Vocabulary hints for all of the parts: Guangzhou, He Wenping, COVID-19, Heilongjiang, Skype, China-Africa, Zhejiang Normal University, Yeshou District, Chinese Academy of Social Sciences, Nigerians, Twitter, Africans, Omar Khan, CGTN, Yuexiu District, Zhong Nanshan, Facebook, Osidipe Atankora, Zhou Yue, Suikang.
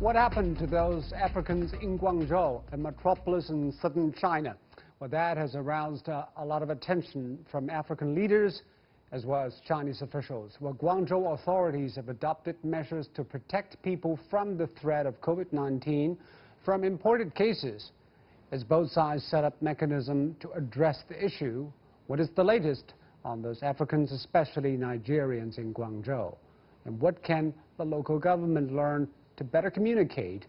What happened to those Africans in Guangzhou, a metropolis in southern China? Well, that has aroused a lot of attention from African leaders as well as Chinese officials. Well, Guangzhou authorities have adopted measures to protect people from the threat of COVID-19 from imported cases, as both sides set up mechanisms to address the issue. What is the latest on those Africans, especially Nigerians in Guangzhou? And what can the local government learn to better communicate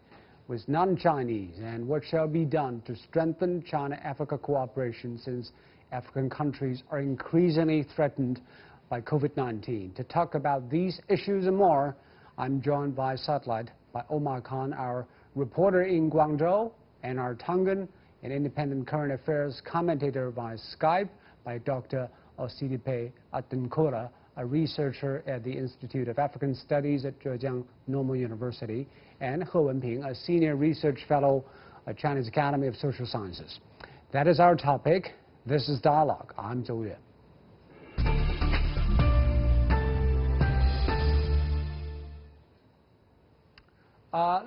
with non-Chinese? And what shall be done to strengthen China-Africa cooperation, since African countries are increasingly threatened by COVID-19? To talk about these issues and more, I'm joined by satellite by Omar Khan, our reporter in Guangzhou, and our Tongan and independent current affairs commentator by Skype, by Dr. Osidipe Atankora, a researcher at the Institute of African Studies at Zhejiang Normal University, and He Wenping, a senior research fellow at Chinese Academy of Social Sciences. That is our topic. This is Dialogue. I'm Zhou Yue.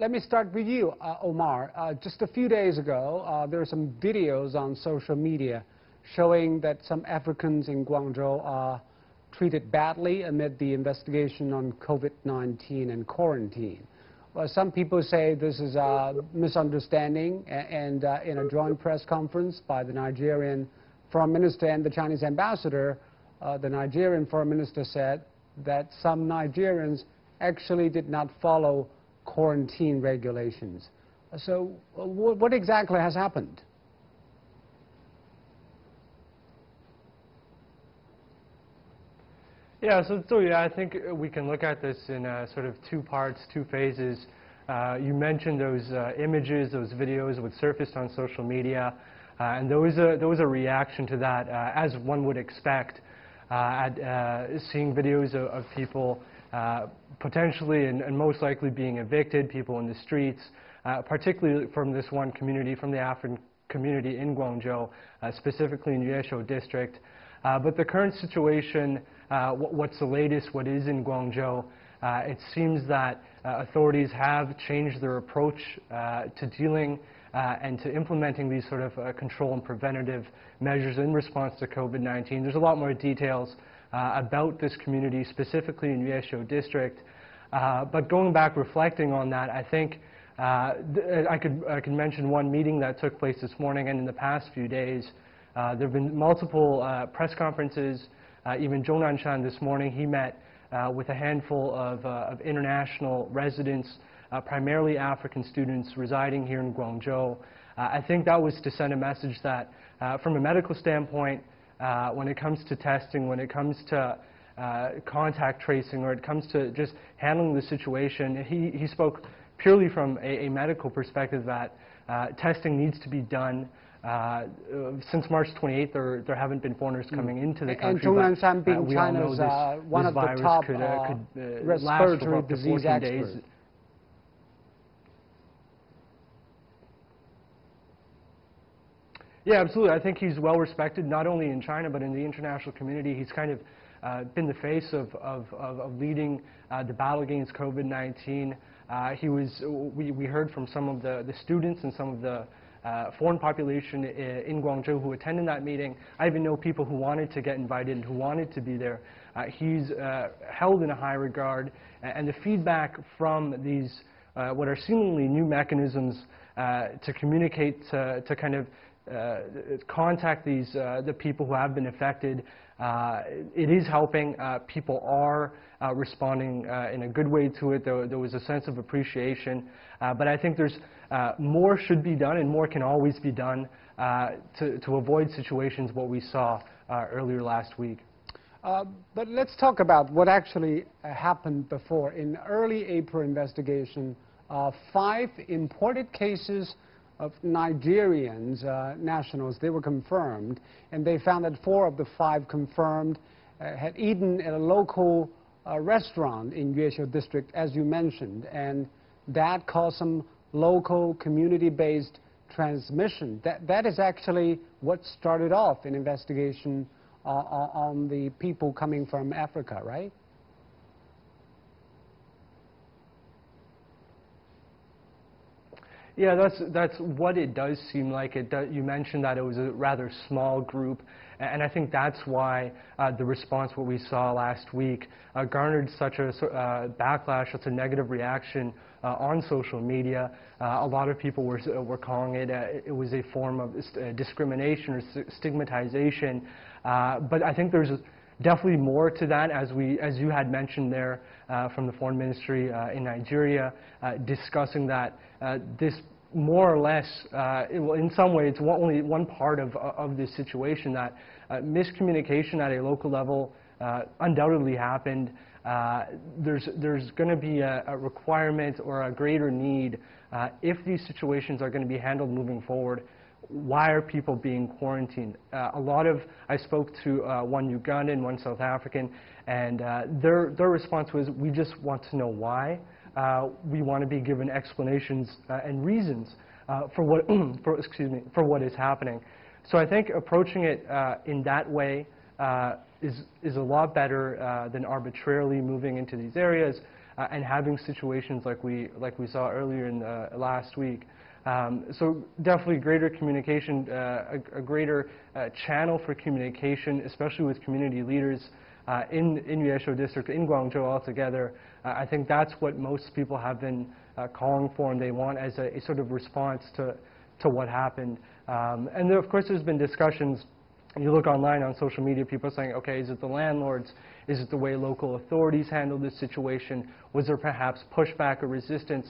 Let me start with you, Omar. Just a few days ago, there are some videos on social media showing that some Africans in Guangzhou are treated badly amid the investigation on COVID-19 and quarantine. Well, some people say this is a misunderstanding, and in a joint press conference by the Nigerian Foreign Minister and the Chinese ambassador, the Nigerian Foreign Minister said that some Nigerians actually did not follow quarantine regulations. So what exactly has happened? Yeah, so yeah, I think we can look at this in sort of two parts, two phases. You mentioned those images, those videos which surfaced on social media, and there was a reaction to that, as one would expect, at seeing videos of people potentially and most likely being evicted, people in the streets, particularly from this one community, from the African community in Guangzhou, specifically in Yuexiu District. But the current situation, what's the latest, what is in Guangzhou, it seems that authorities have changed their approach to dealing and to implementing these sort of control and preventative measures in response to COVID-19. There's a lot more details about this community, specifically in Yuexiu District. But going back, reflecting on that, I think I could mention one meeting that took place this morning, and in the past few days, there have been multiple press conferences. Even Zhong Nanshan this morning, he met with a handful of international residents, primarily African students residing here in Guangzhou. I think that was to send a message that from a medical standpoint, when it comes to testing, when it comes to contact tracing, or it comes to just handling the situation, he spoke purely from a medical perspective that testing needs to be done. Since March 28th, there haven't been foreigners coming into the country. And Zhong Nanshan being China's one of the top respiratory disease experts. Yeah, absolutely. I think he's well respected, not only in China, but in the international community. He's kind of been the face of leading the battle against COVID-19. We heard from some of the students and some of the foreign population in Guangzhou who attended that meeting. I even know people who wanted to get invited and who wanted to be there. He's held in a high regard, and the feedback from these what are seemingly new mechanisms to communicate, to kind of contact these the people who have been affected, it is helping. People are responding in a good way to it. There was a sense of appreciation, but I think there's more should be done, and more can always be done to avoid situations what we saw earlier last week. But let's talk about what actually happened before. In early April investigation, 5 imported cases of Nigerians nationals, they were confirmed, and they found that 4 of the 5 confirmed had eaten at a local restaurant in Yuexiu District, as you mentioned, and that caused some local community-based transmission. That is actually what started off an investigation on the people coming from Africa, right? Yeah, that's what it does seem like. You mentioned that it was a rather small group, and I think that's why the response, what we saw last week, garnered such a backlash, such a negative reaction on social media. A lot of people were calling it, it was a form of discrimination or stigmatization. But I think there's definitely more to that, as you had mentioned there from the foreign ministry in Nigeria, discussing that this more or less, in some ways, it's only one part of this situation, that miscommunication at a local level undoubtedly happened. There's going to be a requirement or a greater need if these situations are going to be handled moving forward. Why are people being quarantined? I spoke to one Ugandan, one South African, and their response was, we just want to know why. We want to be given explanations and reasons for what is happening. So I think approaching it in that way is a lot better than arbitrarily moving into these areas and having situations like we saw earlier in last week. So definitely greater communication, a greater channel for communication, especially with community leaders in Yeshou District, in Guangzhou altogether. I think that's what most people have been calling for, and they want as a sort of response to what happened. And there, of course, there's been discussions. You look online on social media, people are saying, okay, is it the landlords? Is it the way local authorities handled this situation? Was there perhaps pushback or resistance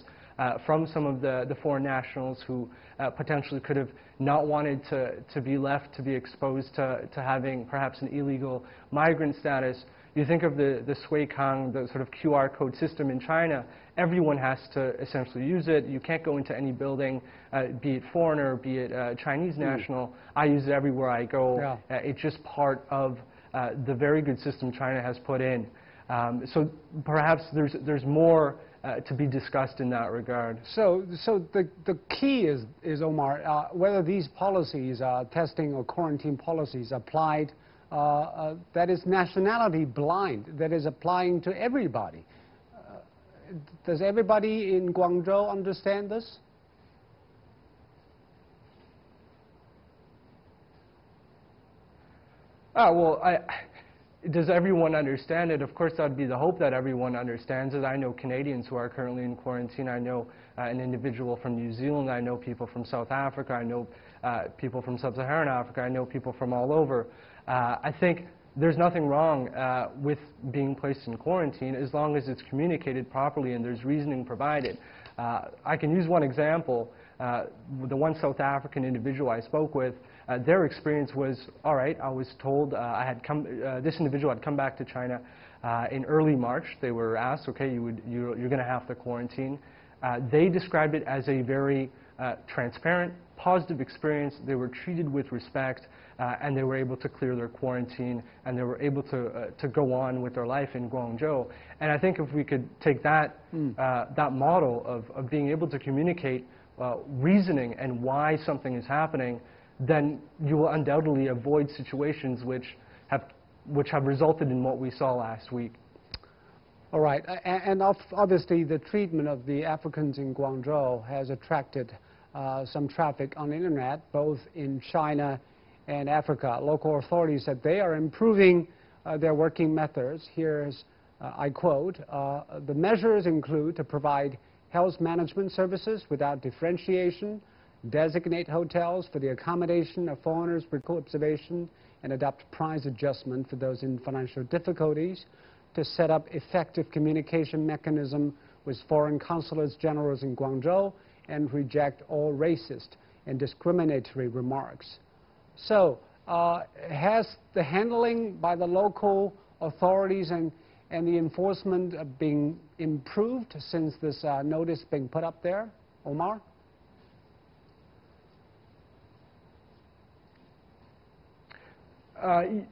from some of the foreign nationals who potentially could have not wanted to be left to be exposed to having perhaps an illegal migrant status? You think of the Suikang, the sort of QR code system in China. Everyone has to essentially use it. You can't go into any building, be it foreigner, be it Chinese national. I use it everywhere I go. Yeah. It's just part of the very good system China has put in. So perhaps there's more to be discussed in that regard. So the key is, Omar, whether these policies, testing or quarantine policies, applied, that is nationality blind, that is applying to everybody. Does everybody in Guangzhou understand this? Well, does everyone understand it? Of course, that would be the hope that everyone understands it. I know Canadians who are currently in quarantine. I know an individual from New Zealand. I know people from South Africa. I know people from Sub-Saharan Africa. I know people from all over. I think there's nothing wrong with being placed in quarantine as long as it's communicated properly and there's reasoning provided. I can use one example. The one South African individual I spoke with, their experience was, all right, I was told this individual had come back to China in early March. They were asked, okay, you're going to have to quarantine. They described it as a very transparent, positive experience. They were treated with respect, and they were able to clear their quarantine, and they were able to go on with their life in Guangzhou. And I think if we could take that that model of being able to communicate reasoning and why something is happening, then you will undoubtedly avoid situations which have resulted in what we saw last week. All right, and obviously the treatment of the Africans in Guangzhou has attracted some traffic on the internet, both in China and Africa. Local authorities said they are improving their working methods. Here's, I quote, the measures include to provide health management services without differentiation, designate hotels for the accommodation of foreigners for co-observation, and adopt price adjustment for those in financial difficulties, to set up effective communication mechanism with foreign consulates generals in Guangzhou, and reject all racist and discriminatory remarks. So has the handling by the local authorities and the enforcement been improved since this notice being put up there, Omar?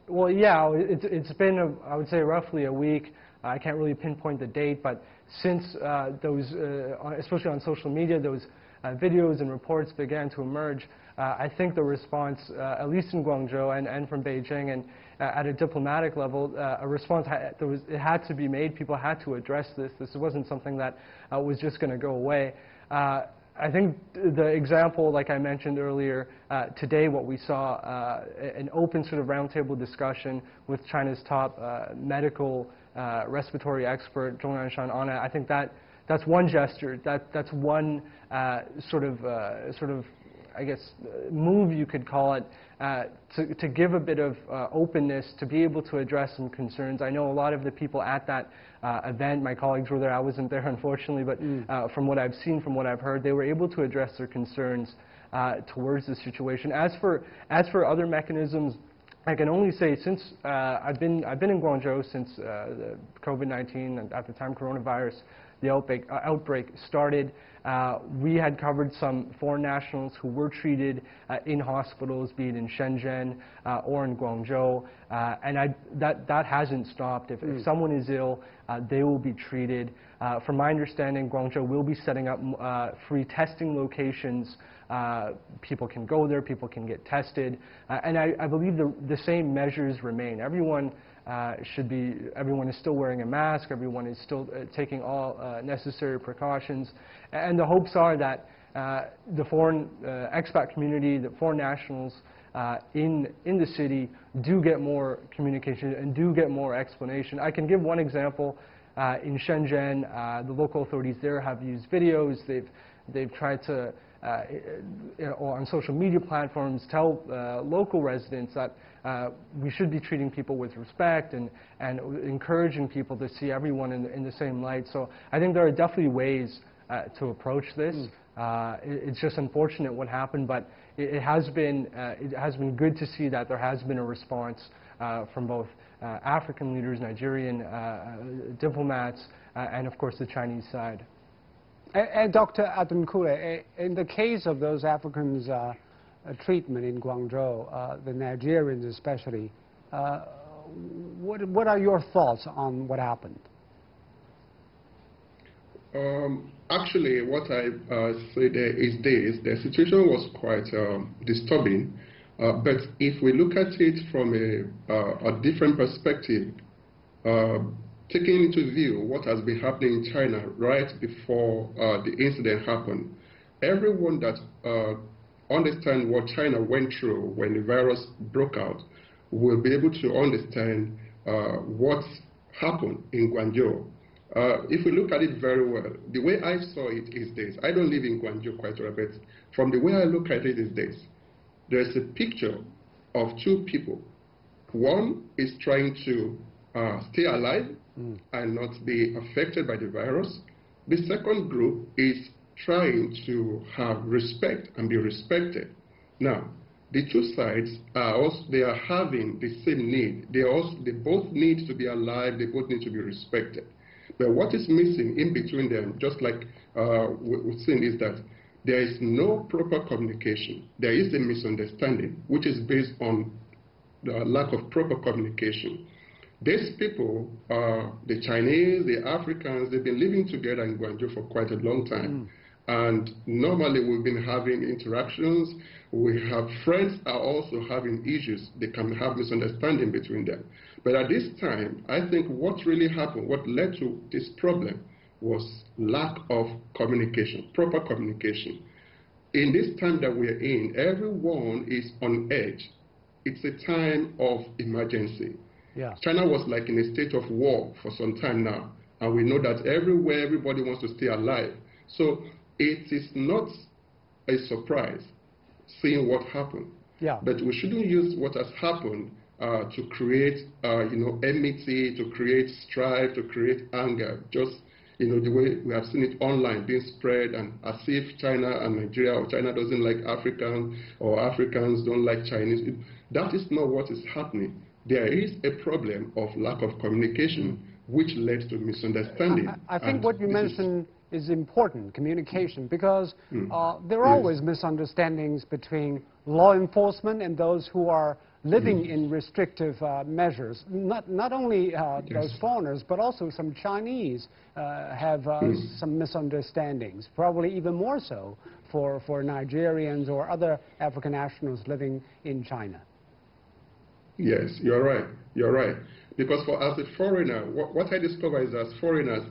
Well, yeah, it's been, I would say, roughly a week. I can't really pinpoint the date, but since those, especially on social media, those videos and reports began to emerge, I think the response, at least in Guangzhou and from Beijing and at a diplomatic level, a response, it had to be made. People had to address this. This wasn't something that was just going to go away. I think the example, like I mentioned earlier, today what we saw, an open sort of roundtable discussion with China's top medical respiratory expert, Zhong Nanshan, on it. I think that's one gesture, that's one sort of, I guess, move you could call it, to give a bit of openness, to be able to address some concerns. I know a lot of the people at that event, my colleagues were there, I wasn't there unfortunately, but from what I've seen, from what I've heard, they were able to address their concerns towards the situation. As for other mechanisms, I can only say since I've been in Guangzhou since the COVID-19 and at the time coronavirus, the outbreak started. We had covered some foreign nationals who were treated in hospitals, be it in Shenzhen or in Guangzhou, and that hasn't stopped. If someone is ill, they will be treated. From my understanding, Guangzhou will be setting up free testing locations. People can go there, people can get tested, and I believe the same measures remain. Everyone is still wearing a mask, everyone is still taking all necessary precautions, and the hopes are that the foreign expat community, the foreign nationals in the city do get more communication and do get more explanation. I can give one example. In Shenzhen, the local authorities there have used videos. They've tried to on social media platforms tell local residents that we should be treating people with respect and encouraging people to see everyone in the same light. So I think there are definitely ways to approach this. It's just unfortunate what happened, but it has been good to see that there has been a response from both African leaders, Nigerian diplomats, and of course the Chinese side. And Dr. Atankora, in the case of those Africans' treatment in Guangzhou, the Nigerians especially, what are your thoughts on what happened? Actually, what I say there is this. The situation was quite disturbing, but if we look at it from a different perspective, taking into view what has been happening in China right before the incident happened, everyone that understands what China went through when the virus broke out will be able to understand what happened in Guangzhou. If we look at it very well, the way I saw it is this. I don't live in Guangzhou quite a bit. From the way I look at it is this. There's a picture of two people. One is trying to stay alive and not be affected by the virus. The second group is trying to have respect and be respected. Now, the two sides are also, they are having the same need. They both need to be alive, they both need to be respected. But what is missing in between them, just like we've seen, is that there is no proper communication. There is a misunderstanding, which is based on the lack of proper communication. These people, the Chinese, the Africans, they've been living together in Guangzhou for quite a long time. And normally we've been having interactions. We have friends are also having issues. They can have misunderstanding between them. But at this time, I think what really happened, what led to this problem was lack of communication, proper communication. In this time that we're in, everyone is on edge. It's a time of emergency. Yeah. China was like in a state of war for some time now, and we know that everywhere everybody wants to stay alive. So it is not a surprise seeing what happened. Yeah. But we shouldn't use what has happened to create, enmity, to create strife, to create anger. Just, the way we have seen it online being spread, and as if China and Nigeria or China doesn't like Africans or Africans don't like Chinese. That is not what is happening. There is a problem of lack of communication, which led to misunderstanding. I think what you mentioned is important, communication, because there are always misunderstandings between law enforcement and those who are living in restrictive measures. Not only those foreigners, but also some Chinese have some misunderstandings, probably even more so for Nigerians or other African nationals living in China. Yes, you're right. Because as a foreigner, what I discover is that as foreigners,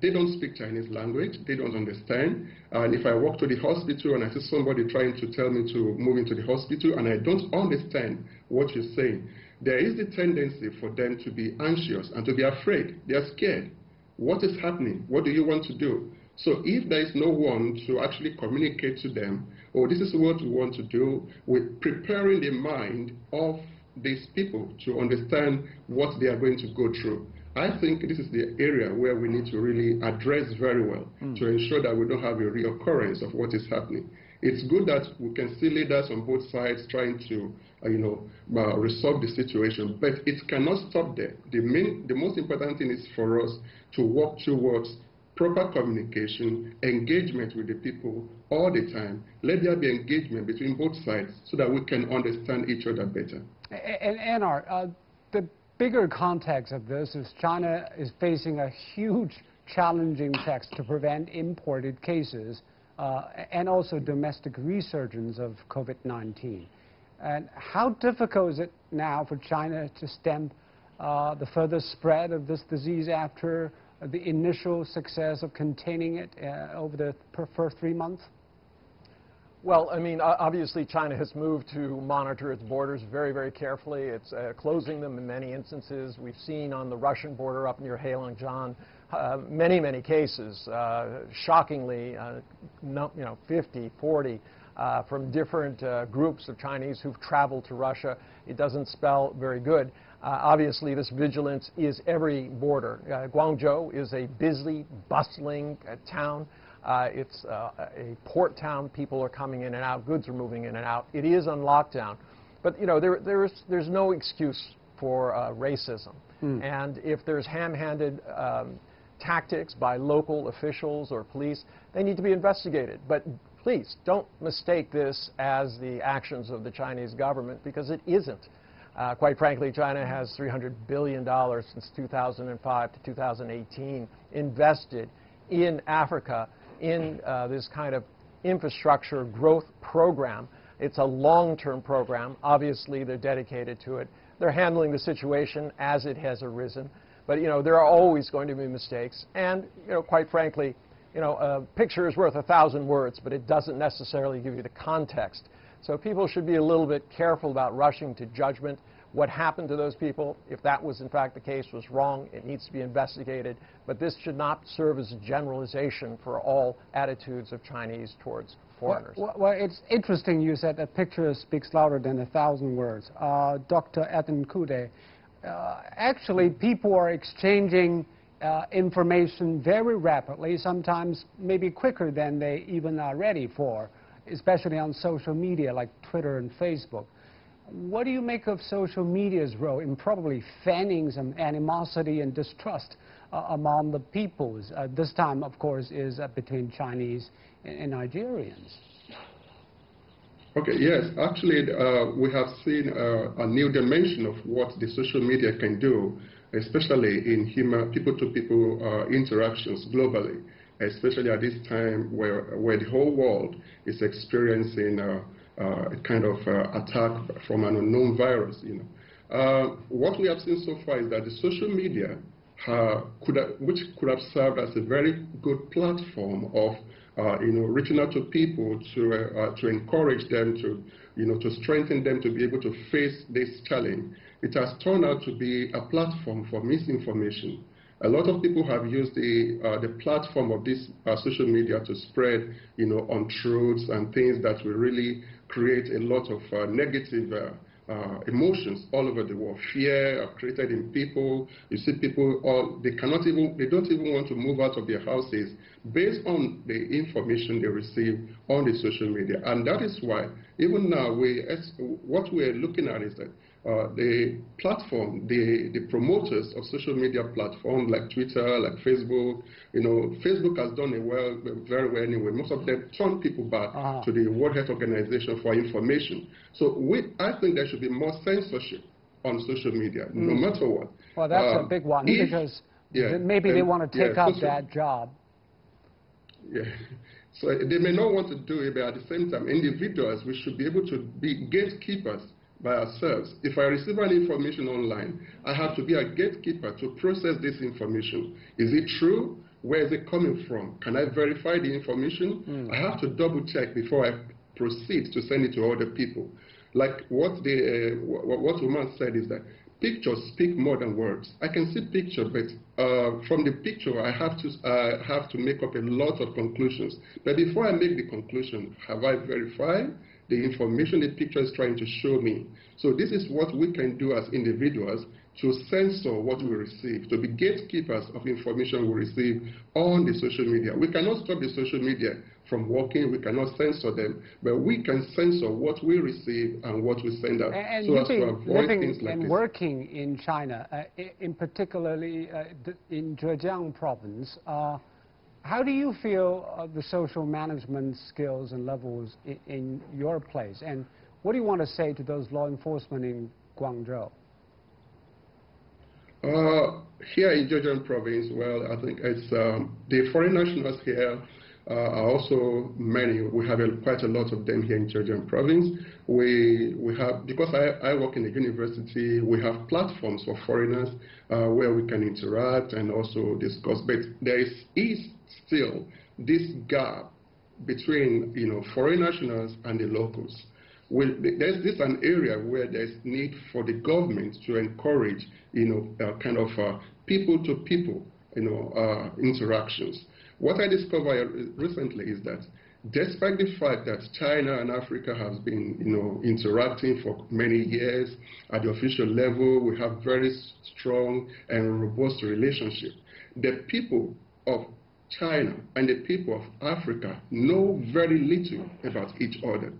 They don't speak Chinese language, they don't understand. And if I walk to the hospital and I see somebody trying to tell me to move into the hospital and I don't understand what you're saying, there is the tendency for them to be anxious and to be afraid. They are scared. What is happening? What do you want to do? So if there is no one to actually communicate to them, oh, this is what we want to do, with preparing the mind of these people to understand what they are going to go through. I think this is the area where we need to really address very well to ensure that we don't have a reoccurrence of what is happening. It's good that we can see leaders on both sides trying to, resolve the situation, but it cannot stop there. The most important thing is for us to work towards proper communication, engagement with the people all the time. Let there be engagement between both sides so that we can understand each other better. And Anar, the bigger context of this is China is facing a huge challenging text to prevent imported cases and also domestic resurgence of COVID-19. And how difficult is it now for China to stem the further spread of this disease after the initial success of containing it over the first 3 months? Well, I mean, obviously China has moved to monitor its borders very, very carefully. It's closing them in many instances. We've seen on the Russian border up near Heilongjiang many, many cases, shockingly, 50, 40, from different groups of Chinese who've traveled to Russia. It doesn't spell very good. Obviously, this vigilance is every border. Guangzhou is a busy, bustling town. It's a port town. People are coming in and out. Goods are moving in and out. It is on lockdown. But, you know, there's no excuse for racism. And if there's ham-handed tactics by local officials or police, they need to be investigated. But please don't mistake this as the actions of the Chinese government, because it isn't. Quite frankly, China has $300 billion since 2005 to 2018 invested in Africa in this kind of infrastructure growth program. It's a long-term program. Obviously, they're dedicated to it. They're handling the situation as it has arisen. But, you know, there are always going to be mistakes. And, you know, quite frankly, you know, a picture is worth 1,000 words, but it doesn't necessarily give you the context. So people should be a little bit careful about rushing to judgment. What happened to those people, if that was in fact the case, was wrong. It needs to be investigated. But this should not serve as a generalization for all attitudes of Chinese towards foreigners. Well, it's interesting you said a picture speaks louder than 1,000 words. Dr. Atankora, actually people are exchanging information very rapidly, sometimes maybe quicker than they even are ready for, especially on social media like Twitter and Facebook. What do you make of social media's role in probably fanning some animosity and distrust among the peoples? This time, of course, is between Chinese and Nigerians. Okay, yes. Actually, we have seen a new dimension of what the social media can do, especially in human people-to-people interactions globally, especially at this time where the whole world is experiencing a kind of attack from an unknown virus. What we have seen so far is that the social media, which could have served as a very good platform of reaching out to people to encourage them to strengthen them to be able to face this challenge, it has turned out to be a platform for misinformation. A lot of people have used the platform of this social media to spread, untruths and things that will really create a lot of negative emotions all over the world. Fear are created in people. You see people, they don't even want to move out of their houses based on the information they receive on the social media. And that is why, even now, what we're looking at is that the platform, the promoters of social media platforms like Twitter, like Facebook, Facebook has done very well anyway. Most of them turn people back to the World Health Organization for information. So I think there should be more censorship on social media, no matter what. Well, that's a big one, because maybe they want to take up that job. Yeah. So they may not want to do it, but at the same time, individuals, we should be able to be gatekeepers by ourselves. If I receive an information online, I have to be a gatekeeper to process this information. Is it true? Where is it coming from? Can I verify the information? I have to double check before I proceed to send it to other people. Like what Omar said is that pictures speak more than words. I can see picture, but from the picture I have to make up a lot of conclusions. But before I make the conclusion, have I verified the information the picture is trying to show me? So this is what we can do as individuals to censor what we receive, to be gatekeepers of information we receive on the social media. We cannot stop the social media from working, we cannot censor them, but we can censor what we receive and what we send out, and so as to avoid things like this. And working in China, in particularly in Zhejiang province, how do you feel the social management skills and levels in your place? And what do you want to say to those law enforcement in Guangzhou? Here in Zhejiang province, well, I think it's the foreign nationals here are also many. We have quite a lot of them here in Zhejiang province. We have, because I work in a university, we have platforms for foreigners where we can interact and also discuss. But there is still this gap between, you know, foreign nationals and the locals. This is an area where there's need for the government to encourage, you know, kind of people-to-people, you know, interactions. What I discovered recently is that despite the fact that China and Africa has been, you know, interacting for many years, at the official level, we have very strong and robust relationship. The people of China and the people of Africa know very little about each other,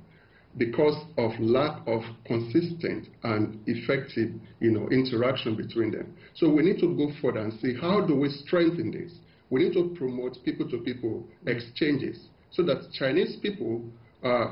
because of lack of consistent and effective, you know, interaction between them. So we need to go further and see how do we strengthen this. We need to promote people-to-people exchanges so that Chinese people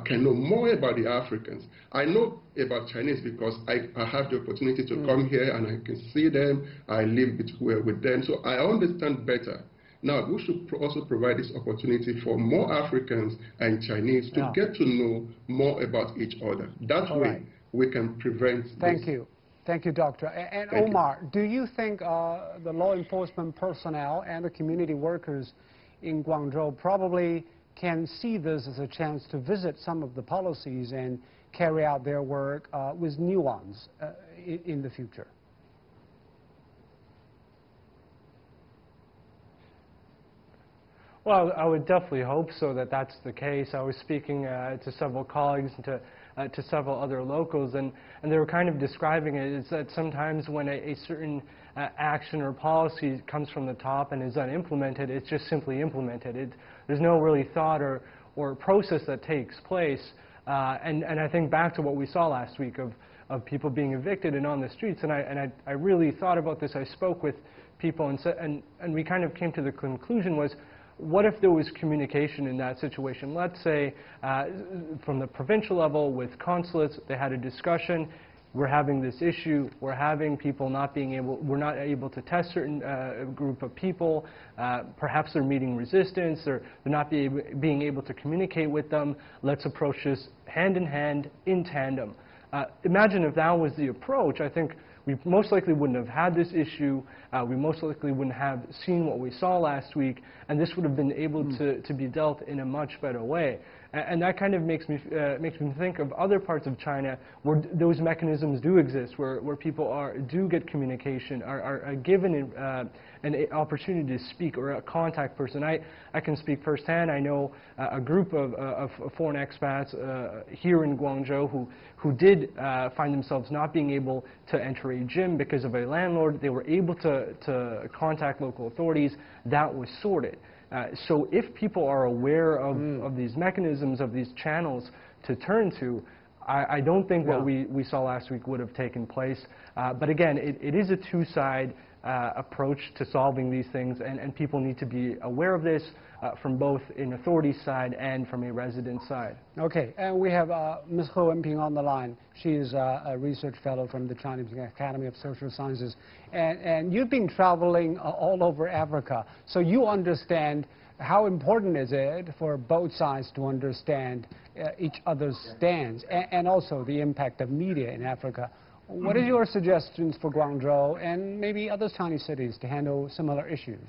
can know more about the Africans. I know about Chinese because I have the opportunity to come here and I can see them, I live with them, so I understand better. Now, we should also provide this opportunity for more Africans and Chinese to get to know more about each other. That way, we can prevent this. Thank you. Thank you, Doctor. And Omar, do you think the law enforcement personnel and the community workers in Guangzhou probably can see this as a chance to visit some of the policies and carry out their work with nuance in the future? Well, I would definitely hope so that that's the case. I was speaking to several colleagues and to several other locals, and they were kind of describing it is that sometimes when a certain action or policy comes from the top and is unimplemented, it's just simply implemented. There's no really thought or process that takes place. And I think back to what we saw last week of people being evicted and on the streets. And I really thought about this. I spoke with people, and we kind of came to the conclusion was, what if there was communication in that situation? Let's say from the provincial level with consulates, they had a discussion, we're having this issue, we're having people not being able, we're not able to test certain group of people, perhaps they're meeting resistance, or they're not being able to communicate with them, let's approach this hand in hand, in tandem. Imagine if that was the approach. I think we most likely wouldn't have had this issue, we most likely wouldn't have seen what we saw last week, and this would have been able to be dealt in a much better way. And that kind of makes me think of other parts of China where those mechanisms do exist, where people do get communication, are given an opportunity to speak or a contact person. I can speak firsthand. I know a group of foreign expats here in Guangzhou who did find themselves not being able to enter a gym because of a landlord. They were able to contact local authorities. That was sorted. So if people are aware of these mechanisms, of these channels to turn to, I don't think what we saw last week would have taken place. But again, it is a two-side approach to solving these things, and people need to be aware of this from both an authority side and from a resident side. Okay, and we have Ms. He Wenping on the line. She is a research fellow from the Chinese Academy of Social Sciences. And you've been traveling all over Africa, so you understand how important is it for both sides to understand each other's stance and also the impact of media in Africa. What are your suggestions for Guangzhou and maybe other Chinese cities to handle similar issues?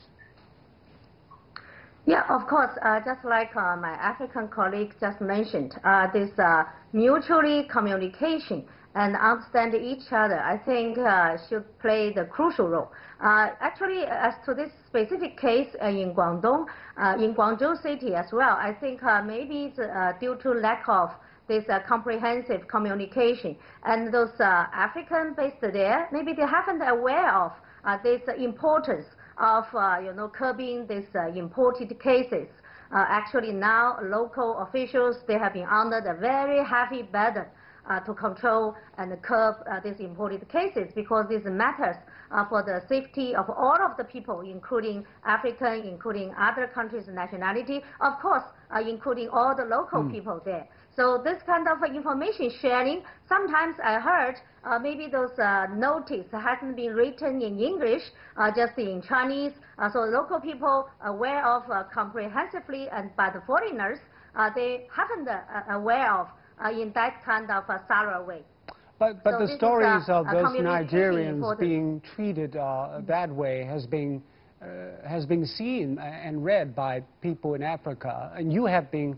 Yeah, of course. Just like my African colleague just mentioned, this mutually communication and understand each other, I think should play the crucial role. Actually, as to this specific case in Guangzhou city as well, I think maybe it's due to lack of this comprehensive communication. And those African based there, maybe they haven't aware of this importance of curbing these imported cases. Actually, now local officials, they have been under a very heavy burden to control and curb these imported cases, because this matters for the safety of all of the people, including African, including other countries' nationality, of course, including all the local people there. So this kind of information sharing, sometimes I heard maybe those notice hasn't been written in English, just in Chinese, so local people aware of comprehensively, and by the foreigners, they haven't aware of in that kind of a thorough way. But so the stories of those Nigerians being treated that way has been seen and read by people in Africa, and you have been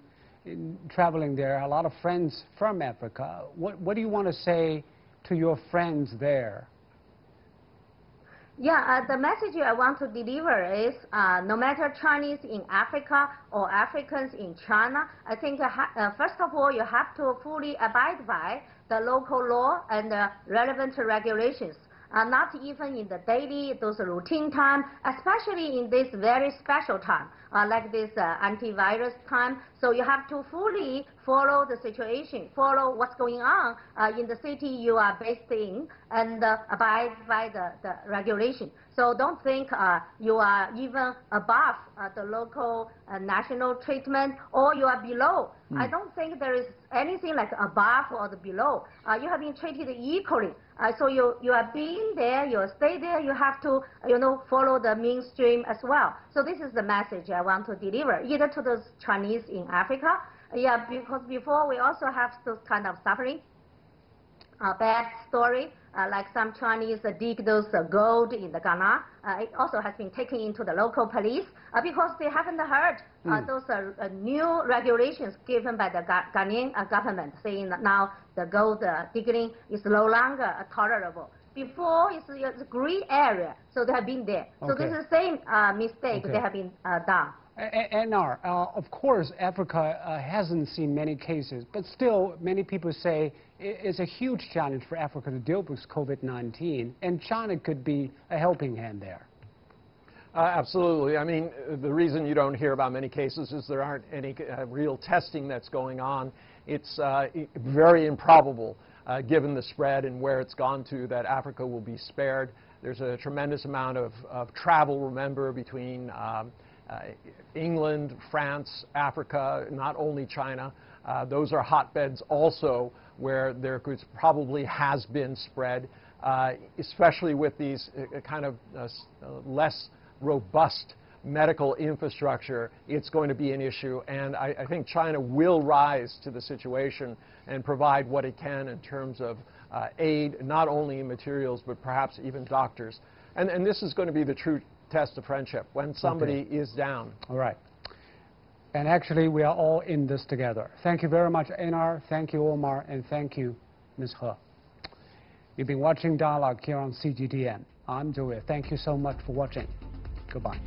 traveling there, a lot of friends from Africa. What do you want to say to your friends there? Yeah, the message I want to deliver is no matter Chinese in Africa or Africans in China, I think first of all, you have to fully abide by the local law and the relevant regulations. Not even in the daily, those routine time, especially in this very special time, like this antivirus time. So you have to fully follow the situation, follow what's going on in the city you are based in, and abide by the regulation. So don't think you are even above the local national treatment, or you are below. I don't think there is anything like above or the below. You have been treated equally. So you are being there, you stay there, you have to follow the mainstream as well. So this is the message I want to deliver, either to those Chinese in Africa, yeah, because before we also have those kind of suffering, bad story. Like some Chinese dig those gold in the Ghana, it also has been taken into the local police because they haven't heard those new regulations given by the Ghanaian government, saying that now the gold digging is no longer tolerable. Before, it's a green area, so they have been there. Okay. So this is the same mistake they have been done. Anar, of course, Africa hasn't seen many cases, but still many people say it's a huge challenge for Africa to deal with COVID-19, and China could be a helping hand there. Absolutely. I mean, the reason you don't hear about many cases is there aren't any real testing that's going on. It's very improbable, given the spread and where it's gone to, that Africa will be spared. There's a tremendous amount of travel, remember, between England, France, Africa, not only China. Those are hotbeds also where there probably has been spread, especially with these kind of less robust medical infrastructure. It's going to be an issue, and I think China will rise to the situation and provide what it can in terms of aid, not only in materials, but perhaps even doctors. And this is going to be the true test of friendship, when somebody is down. All right. And actually, we are all in this together. Thank you very much, Anar. Thank you, Omar. And thank you, Ms. He. You've been watching Dialogue here on CGTN. I'm Zhou Yue. Thank you so much for watching. Goodbye.